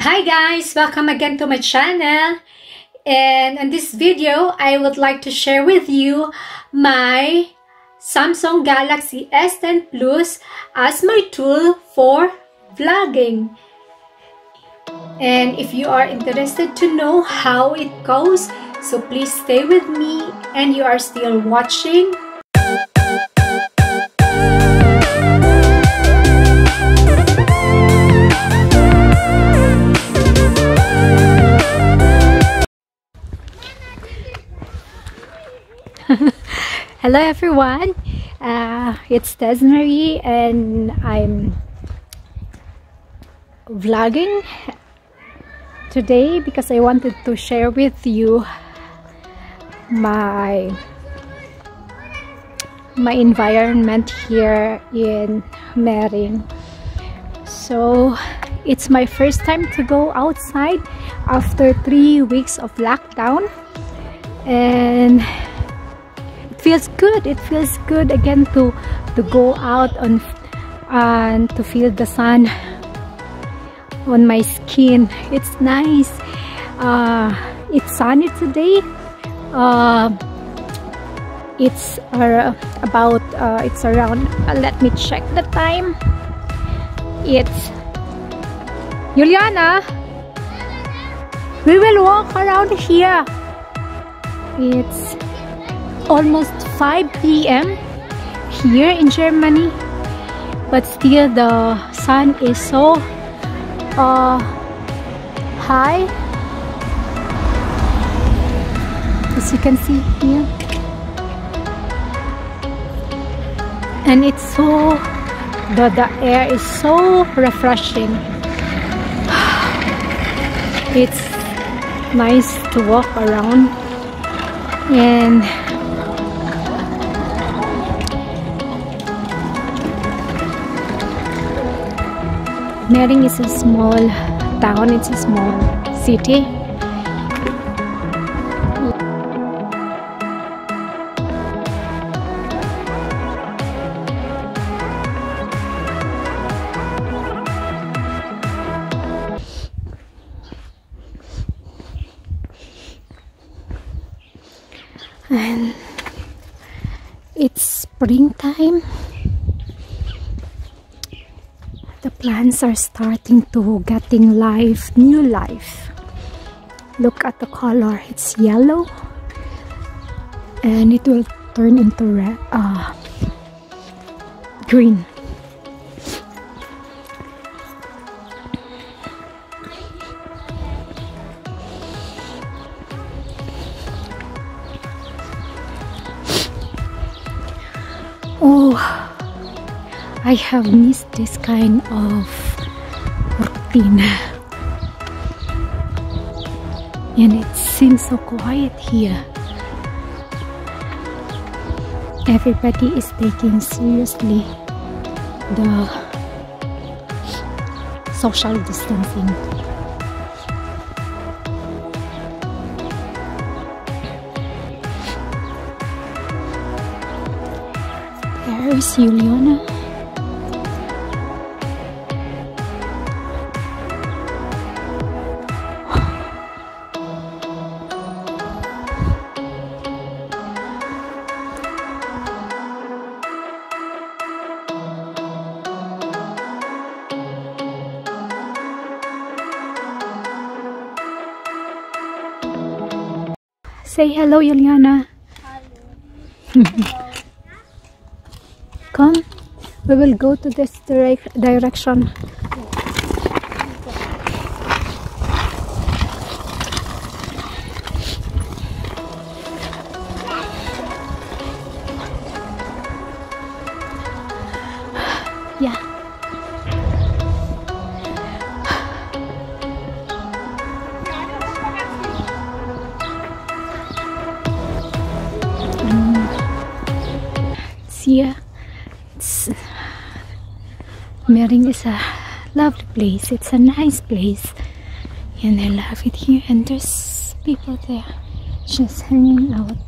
Hi guys, welcome again to my channel, and in this video I would like to share with you my Samsung Galaxy S10 Plus as my tool for vlogging. And if you are interested to know how it goes, so please stay with me and you are still watching. Hello everyone, it's Tez Marie and I'm vlogging today because I wanted to share with you my environment here in Mering. So it's my first time to go outside after 3 weeks of lockdown, and feels good. It feels good again to go out and to feel the sun on my skin. It's nice. It's sunny today. It's around. Let me check the time. It's Juliana. We will walk around here. It's almost 5 PM here in Germany, but still the sun is so high, as you can see here, and it's so the air is so refreshing. It's nice to walk around, and Mering is a small town, it's a small city. And it's springtime. The plants are starting to getting life, new life. Look at the color, it's yellow, and it will turn into red, green. Oh. I have missed this kind of routine, and it seems so quiet here. Everybody is taking seriously the social distancing. There is Juliana. Say hello, Juliana. Hello. Come, we will go to this direction. Yeah. Yeah, Mering is a lovely place. It's a nice place, and I love it here. And there's people there just hanging out.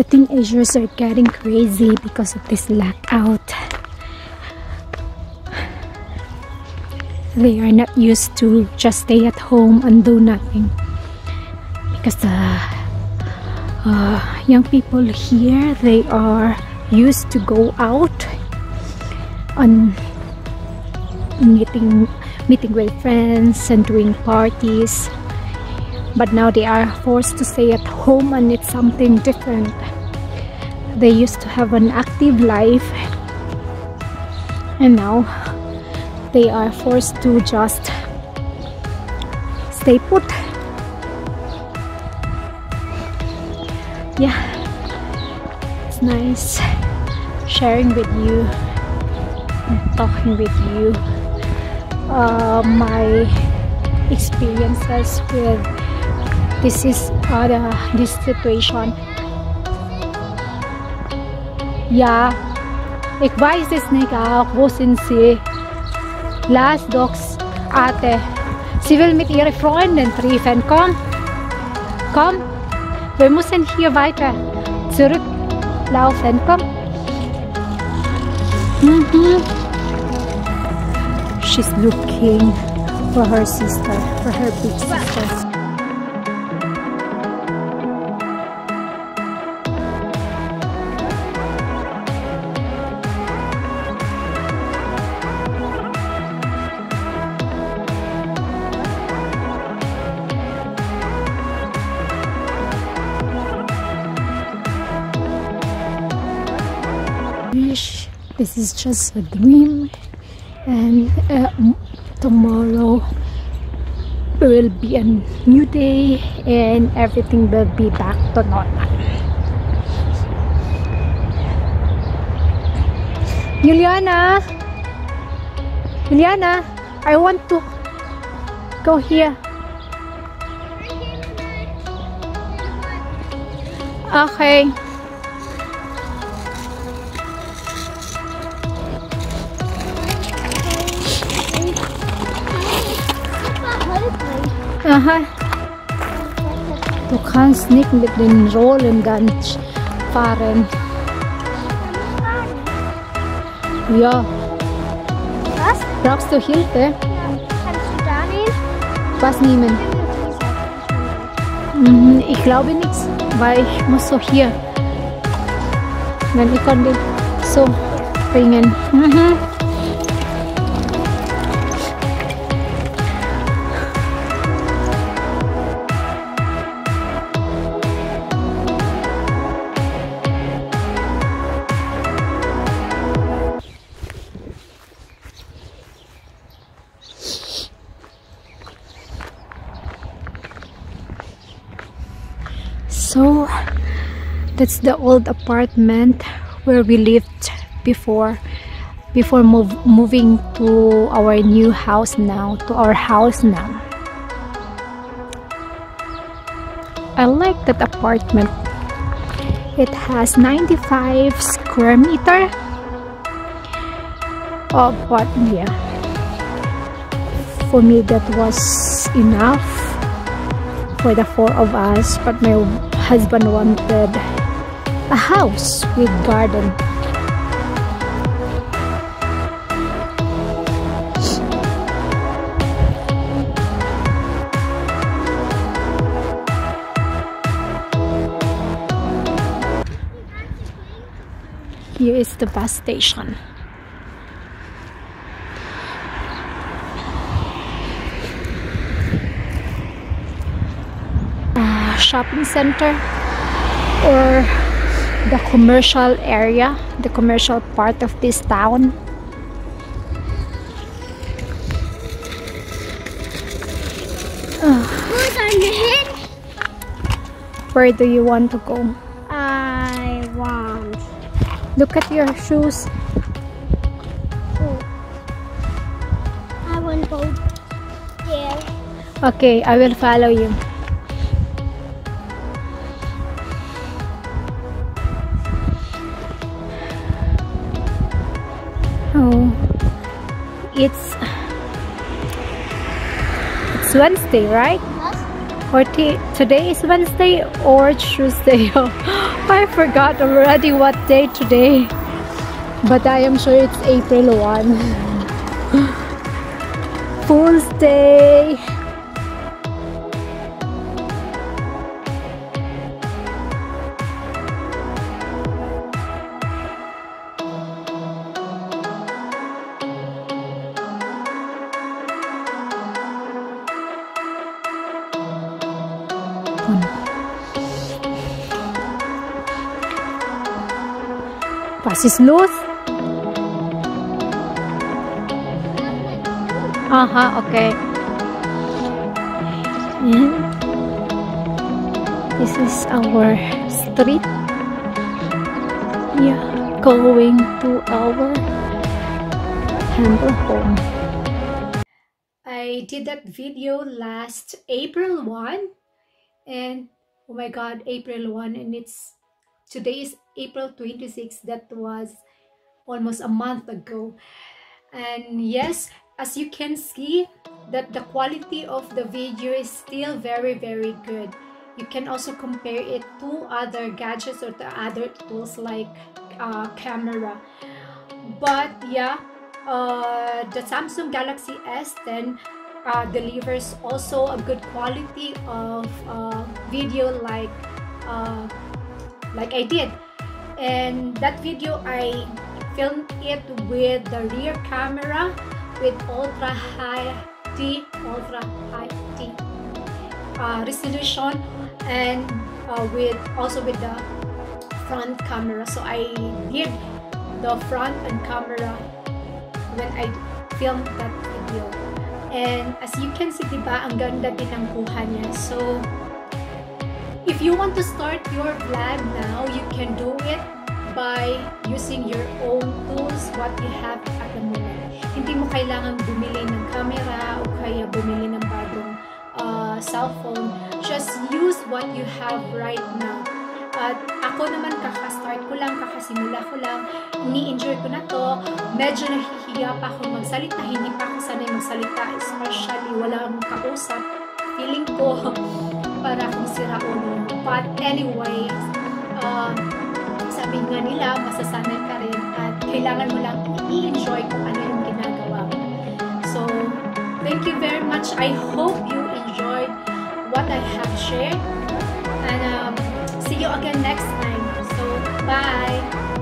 The teenagers are getting crazy because of this blackout. They are not used to just stay at home and do nothing, because the young people here, they are used to go out on meeting with friends and doing parties, but now they are forced to stay at home, and it's something different. They used to have an active life, and now they are forced to just stay put. Yeah, it's nice sharing with you and talking with you my experiences with this situation. Yeah, ik weiß es nicht auch, wo sind sie? Lass doch Ate. Sie will mit ihren Freunden treffen. Komm, komm. Wir müssen hier weiter zurücklaufen. Komm. Mm-hmm. She's looking for her sister, for her big sister. This is just a dream, and tomorrow will be a new day and everything will be back to normal. Juliana! Juliana! I want to go here. Okay. Aha. Du kannst nicht mit den Rollen dann fahren. Ja. Was? Brauchst du Hilfe? Ja. Kannst du da nehmen? Was nehmen? Ich glaube nichts, weil ich muss so hier. Wenn ich kann den so bringen. Mhm. So that's the old apartment where we lived before moving to our new house now, to our house now. I like that apartment. It has 95 square meter. Oh, but yeah, for me that was enough for the four of us, but my husband wanted a house with garden. Here is the bus station. Shopping center, or the commercial area, the commercial part of this town. Who's on the head? Where do you want to go? I want. Look at your shoes. Oh. I want to go there. Okay, I will follow you. It's Wednesday, right? Yes. or today is Wednesday or Tuesday. I forgot already what day today, but I am sure it's April 1. Fool's Day. Was ist los? Aha, okay. Yeah. This is our street. Yeah, going to our home. I did that video last April 1 and oh my god, April 1 and it's today is April 26. That was almost a month ago. And yes, as you can see that the quality of the video is still very good. You can also compare it to other gadgets or to other tools like camera. But yeah, the Samsung Galaxy S10 delivers also a good quality of video like I did, and that video I filmed it with the rear camera with ultra high T resolution, and also with the front camera. So I did the front and camera when I filmed that video, and as you can see, diba ang ganda din ang kuha niya. So if you want to start your vlog now, you can do it by using your own tools, what you have at the moment. Hindi mo kailangan bumili ng camera o kaya bumili ng bagong cellphone. Just use what you have right now. At ako naman kakastart ko lang, kakasimula ko lang, ini-enjoy ko na to. Medyo nahihiya pa ako magsalita, hindi pa ako sanay magsalita, especially walang kausap. Feeling ko para kung sira ulo. But anyways, sabi nga nila, masasanay ka rin at kailangan mo lang i-enjoy kung ano yung ginagawa mo. So, thank you very much. I hope you enjoyed what I have shared. And see you again next time. So, bye!